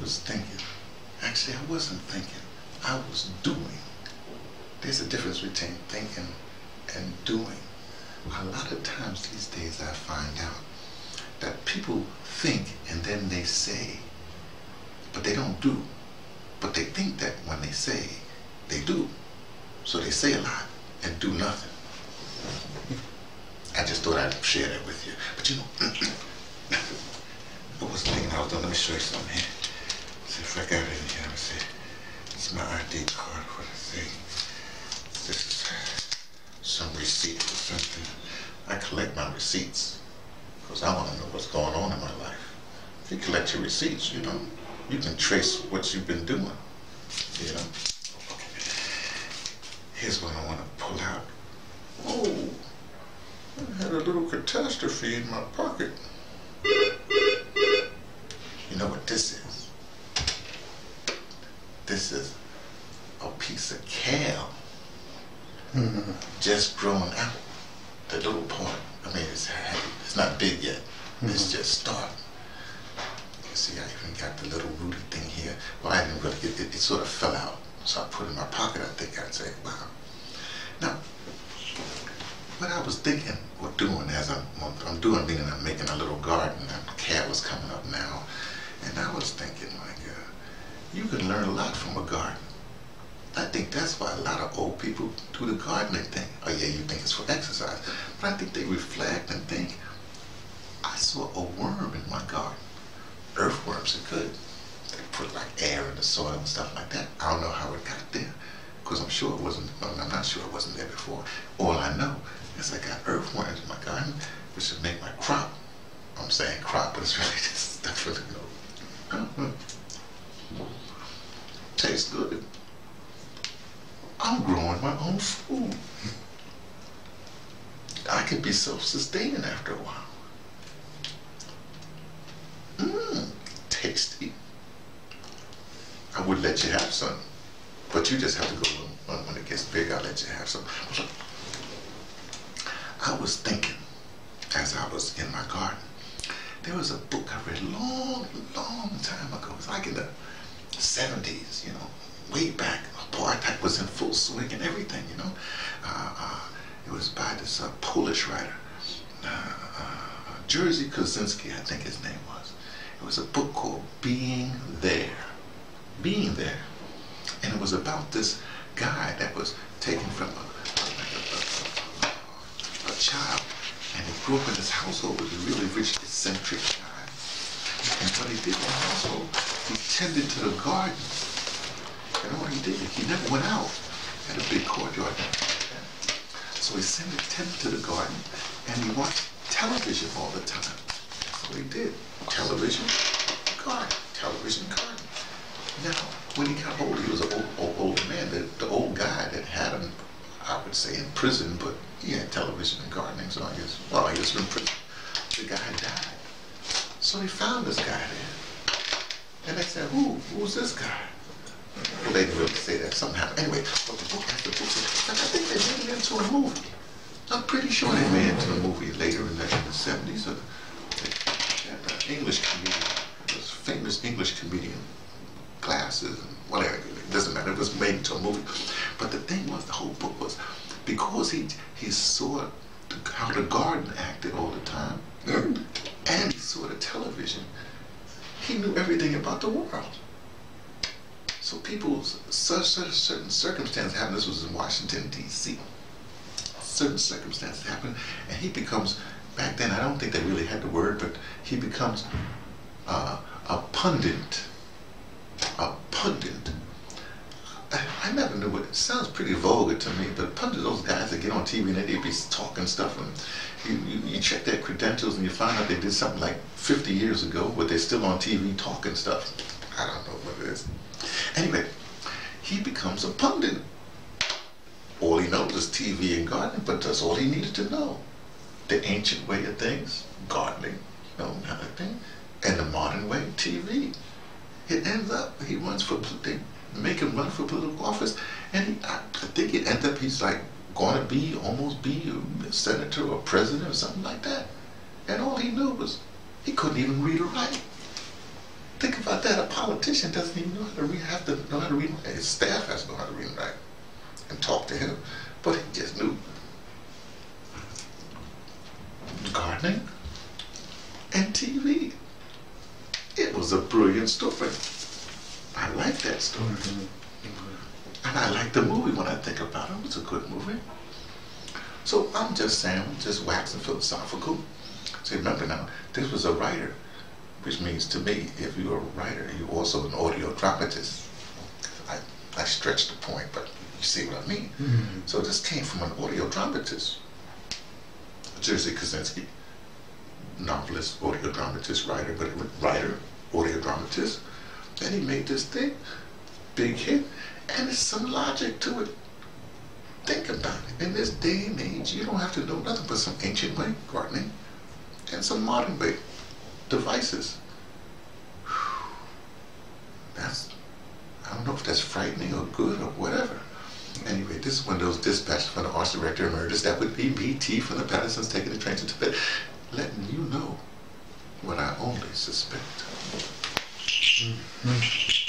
was thinking. Actually, I wasn't thinking. I was doing. There's a difference between thinking and doing. A lot of times these days I find out that people think and then they say, but they don't do. But they think that when they say, they do. So they say a lot and do nothing. I just thought I'd share that with you. But you know, I was thinking, I was going to show you something here. See if I got it in here. Let me see. It's my ID card for the thing. This is some receipt or something. I collect my receipts because I want to know what's going on in my life. If you collect your receipts, you know, you can trace what you've been doing. You know? Okay. Here's what I want to pull out. Oh, I had a little catastrophe in my pocket. You know what this is? This is a piece of kale just growing out. The little part, I mean, it's not big yet. It's just starting. You see, I even got the little rooted thing here. Well, I didn't really, it sort of fell out. So I put it in my pocket, I think I'd say, wow. Now, what I was thinking or doing as I'm doing, meaning I'm making a little garden and kale is coming up now. And I was thinking, like, you can learn a lot from a garden. I think that's why a lot of old people do the gardening thing. Oh yeah, you think it's for exercise. But I think they reflect and think, I saw a worm in my garden. Earthworms are good. They put like air in the soil and stuff like that. I don't know how it got there. Because I'm sure it wasn't, well, I'm not sure it wasn't there before. All I know is I got earthworms in my garden, which should make my crop. I'm saying crop, but it's really just, that's really good. Tastes good. I'm growing my own food. I could be self-sustaining after a while. Tasty. I would let you have some, but you just have to go when it gets big. I'll let you have some. I was thinking as I was in my garden, there was a book I read long time ago. It was like in the 70s, you know, way back. Apartheid was in full swing and everything, you know. It was by this Polish writer, Jerzy Kosiński, I think his name was. It was a book called Being There. Being There. And it was about this guy that was taken from a child, and he grew up in this household with a really rich, eccentric guy. And what he did in the household, he tended to the garden. And all he did, he never went out. He had a big courtyard. So he sent a tent to the garden, and he watched television all the time. That's what he did. Television, garden. Television, garden. Now, when he got old, he was an old man. The old guy that had him, I would say, in prison, but he had television and gardening, so I guess, well, he was in prison. The guy died. So they found this guy there. And they said, who's this guy? Well, they didn't really say that somehow. Anyway, but the book after the book, and I think they made it into a movie. I'm pretty sure they made it into a movie later in like the 70s. An English comedian, this famous English comedian, glasses and whatever, it doesn't matter, it was made into a movie. But the thing was, the whole book was, because he saw how the garden acted all the time, and he saw the television, he knew everything about the world. So people, certain circumstances happen. This was in Washington, D.C. Certain circumstances happen, and he becomes, back then, I don't think they really had the word, but he becomes a pundit. A pundit. I never knew what, it sounds pretty vulgar to me, but pundit, those guys that get on TV and they be talking stuff, and you check their credentials and you find out they did something like 50 years ago, but they're still on TV talking stuff. I don't know what it is. Anyway, he becomes a pundit. All he knows is TV and gardening, but that's all he needed to know. The ancient way of things, gardening, you know, another thing, and the modern way, TV. It ends up, he runs for, they make him run for political office, and I think it ends up he's like gonna be, almost be a senator or president or something like that. And all he knew was he couldn't even read or write. Think about Not that a politician doesn't even know how to read, have to know how to read. His staff has to know how to read and talk to him, but he just knew gardening and TV. It was a brilliant story. I like that story, and I like the movie when I think about it. It was a good movie. So I'm just saying, just waxing philosophical. See, remember now, this was a writer, which means to me, if you're a writer, you're also an audio dramatist. I stretched the point, but you see what I mean. Mm-hmm. So this came from an audio dramatist, Jerzy Kosiński, novelist, audio dramatist, writer, but writer, audio dramatist. And he made this thing, big hit, and there's some logic to it. Think about it. In this day and age, you don't have to know nothing but some ancient way gardening and some modern way devices. Whew. That's, I don't know if that's frightening or good or whatever. Anyway, this is one of those dispatches from the arts director emeritus. That would be BT from the Pattersons taking the train to Tibet, letting you know what I only suspect. Mm-hmm.